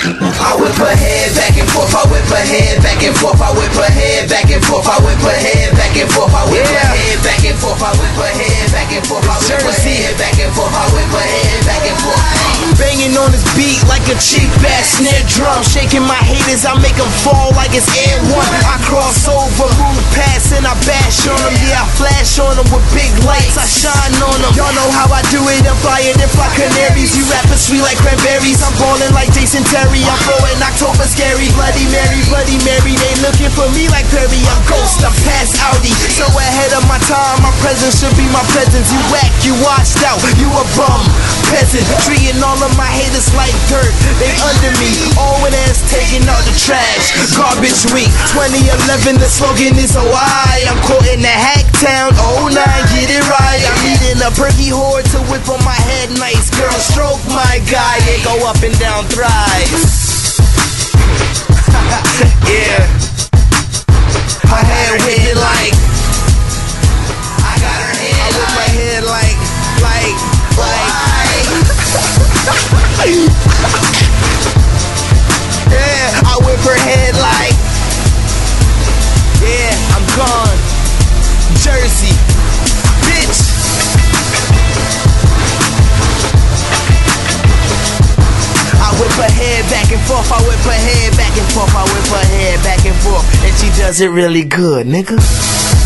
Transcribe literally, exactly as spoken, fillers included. I whip her head back and forth, I whip her head back and forth, I whip her head back and forth, I whip her head back and forth, I whip her head back and forth, I whip her head back and forth, I whip her head back and forth, I whip her head back and forth. Banging on this beat like a cheap ass snare drum, shaking my haters, I make them fall like it's Air One. I cross over, move past, and I bash on them. Yeah, I flash on them with big lights, I shine on them. Y'all know how I do it, I'm flying and fly canaries. You rappers sweet like cranberries, I'm ballin' like Jason Terry. I'm throwing October scary, Bloody Mary, Bloody Mary. They looking for me like Perry. I'm ghost, I'm past Audi, so ahead of my time. My presence should be my presence. You whack, you washed out, you a bum peasant. Treating all of my haters like dirt, they under me. All with ass taking out the trash. Garbage week, twenty eleven. The slogan is oh I. I'm caught in the Hacktown, oh nine, get it right. I'm eating a perky whore to whip on my head. Nice girl, stroke my guy and go up and down thrice. Yeah, her head with it like I got her head. I whip my head like, like, like. Yeah, I whip her head like. Yeah, I'm gone, Jersey, bitch. I whip her head back and forth. I whip her head back and forth. I whip her head back and forth, and she does it really good, nigga.